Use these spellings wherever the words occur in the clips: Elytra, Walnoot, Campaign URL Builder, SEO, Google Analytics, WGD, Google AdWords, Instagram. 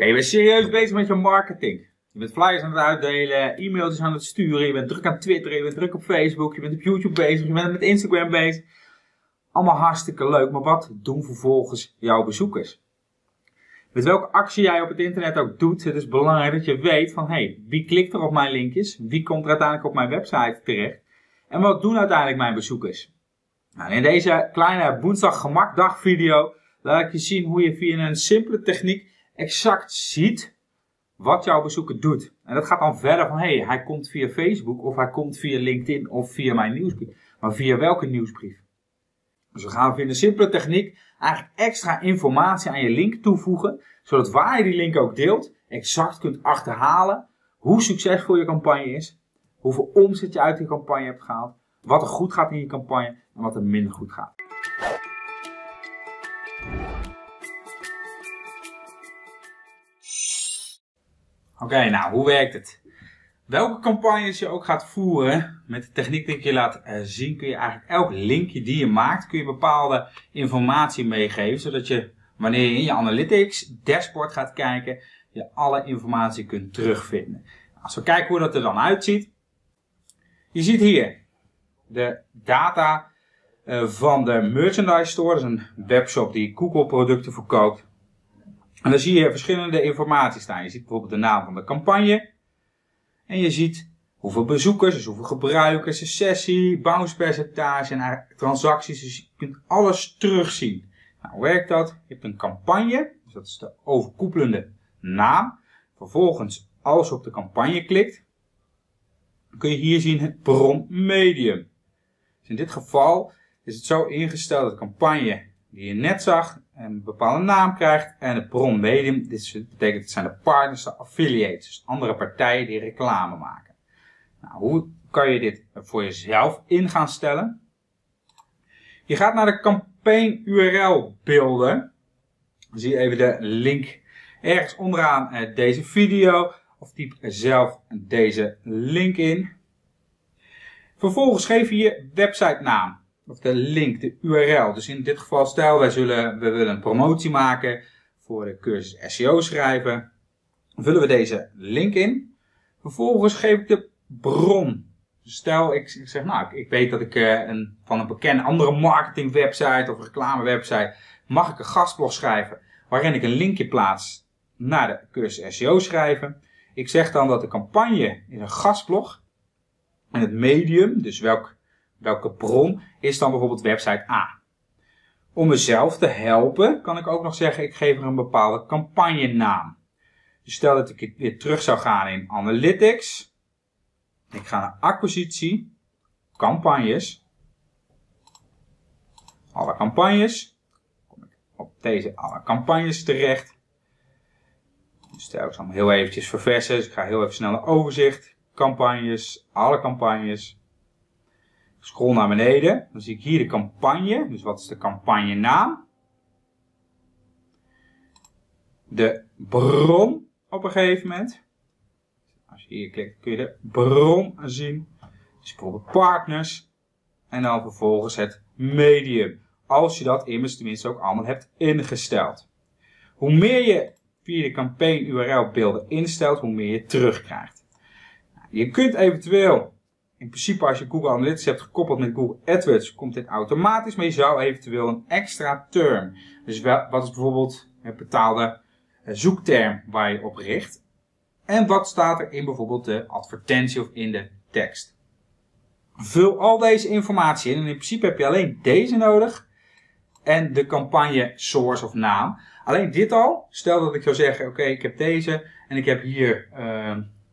Oké, je bent serieus bezig met je marketing. Je bent flyers aan het uitdelen, e-mailtjes aan het sturen, je bent druk aan Twitter, je bent druk op Facebook, je bent op YouTube bezig, je bent met Instagram bezig. Allemaal hartstikke leuk, maar wat doen vervolgens jouw bezoekers? Met welke actie jij op het internet ook doet, het is belangrijk dat je weet van, hé, wie klikt er op mijn linkjes? Wie komt er uiteindelijk op mijn website terecht? En wat doen uiteindelijk mijn bezoekers? Nou, in deze kleine woensdag gemakdag video laat ik je zien hoe je via een simpele techniek exact ziet wat jouw bezoeker doet. En dat gaat dan verder van, hé, hij komt via Facebook of hij komt via LinkedIn of via mijn nieuwsbrief. Maar via welke nieuwsbrief? Dus we gaan via een simpele techniek eigenlijk extra informatie aan je link toevoegen, zodat waar je die link ook deelt, exact kunt achterhalen hoe succesvol je campagne is, hoeveel omzet je uit je campagne hebt gehaald, wat er goed gaat in je campagne en wat er minder goed gaat. Oké, nou, hoe werkt het? Welke campagnes je ook gaat voeren, met de techniek die ik je laat zien, kun je eigenlijk elk linkje die je maakt, kun je bepaalde informatie meegeven, zodat je, wanneer je in je Analytics dashboard gaat kijken, je alle informatie kunt terugvinden. Als we kijken hoe dat er dan uitziet, je ziet hier de data van de merchandise store, dat is een webshop die Google producten verkoopt. En dan zie je verschillende informatie staan. Je ziet bijvoorbeeld de naam van de campagne. En je ziet hoeveel bezoekers, dus hoeveel gebruikers, een sessie, bounce-percentage en transacties. Dus je kunt alles terugzien. Nou, hoe werkt dat? Je hebt een campagne, dus dat is de overkoepelende naam. Vervolgens, als je op de campagne klikt, dan kun je hier zien het bronmedium. Dus in dit geval is het zo ingesteld dat de campagne die je net zag een bepaalde naam krijgt en het bronmedium, dit betekent het zijn de partners, de affiliates, dus andere partijen die reclame maken. Nou, hoe kan je dit voor jezelf in gaan stellen? Je gaat naar de Campaign URL Builder. Dan zie je even de link ergens onderaan deze video of typ zelf deze link in. Vervolgens geef je je website naam. Of de link, de URL. Dus in dit geval, stel we willen een promotie maken voor de cursus SEO schrijven. Dan vullen we deze link in. Vervolgens geef ik de bron. Dus stel ik zeg, nou, ik weet dat ik van een bekende andere marketingwebsite of reclamewebsite mag ik een gastblog schrijven waarin ik een linkje plaats naar de cursus SEO schrijven. Ik zeg dan dat de campagne is een gastblog en het medium, dus welke bron is dan bijvoorbeeld website A? Om mezelf te helpen kan ik ook nog zeggen, ik geef er een bepaalde campagnenaam. Dus stel dat ik weer terug zou gaan in Analytics. Ik ga naar acquisitie, campagnes. Alle campagnes. Kom ik op deze alle campagnes terecht. Dus stel ik zal hem heel eventjes verversen. Dus ik ga heel even snel naar overzicht. Campagnes, alle campagnes. Scroll naar beneden, dan zie ik hier de campagne, dus wat is de campagnenaam. De bron op een gegeven moment. Als je hier klikt kun je de bron zien. Dus bijvoorbeeld partners. En dan vervolgens het medium. Als je dat immers tenminste ook allemaal hebt ingesteld. Hoe meer je via de campaign URL beelden instelt, hoe meer je terugkrijgt. Je kunt eventueel... In principe als je Google Analytics hebt gekoppeld met Google AdWords, komt dit automatisch. Maar je zou eventueel een extra term. Dus wat is bijvoorbeeld het betaalde zoekterm waar je op richt. En wat staat er in bijvoorbeeld de advertentie of in de tekst. Vul al deze informatie in. En in principe heb je alleen deze nodig. En de campagne source of naam. Alleen dit al. Stel dat ik zou zeggen, oké, ik heb deze. En ik heb hier,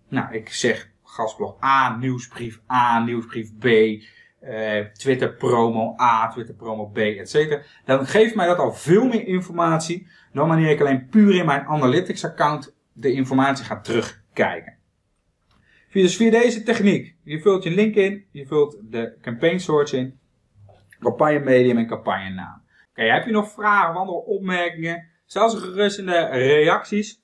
nou ik zeg... Gastblog A, nieuwsbrief B, Twitter promo A, Twitter promo B, etc. Dan geeft mij dat al veel meer informatie dan wanneer ik alleen puur in mijn Analytics account de informatie ga terugkijken. Dus via deze techniek, je vult je link in, je vult de campaign source in, campagne medium en campagne naam. Oké, heb je nog vragen of andere opmerkingen? Stel ze gerust in de reacties.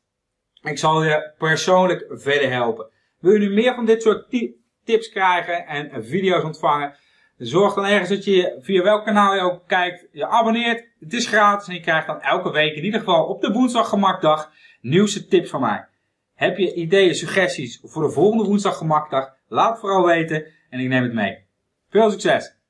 Ik zal je persoonlijk verder helpen. Wil je nu meer van dit soort tips krijgen en video's ontvangen? Zorg dan ergens dat je via welk kanaal je ook kijkt, je abonneert. Het is gratis en je krijgt dan elke week, in ieder geval op de woensdag gemakdag, nieuwste tips van mij. Heb je ideeën, suggesties voor de volgende woensdag gemakdag? Laat het vooral weten en ik neem het mee. Veel succes!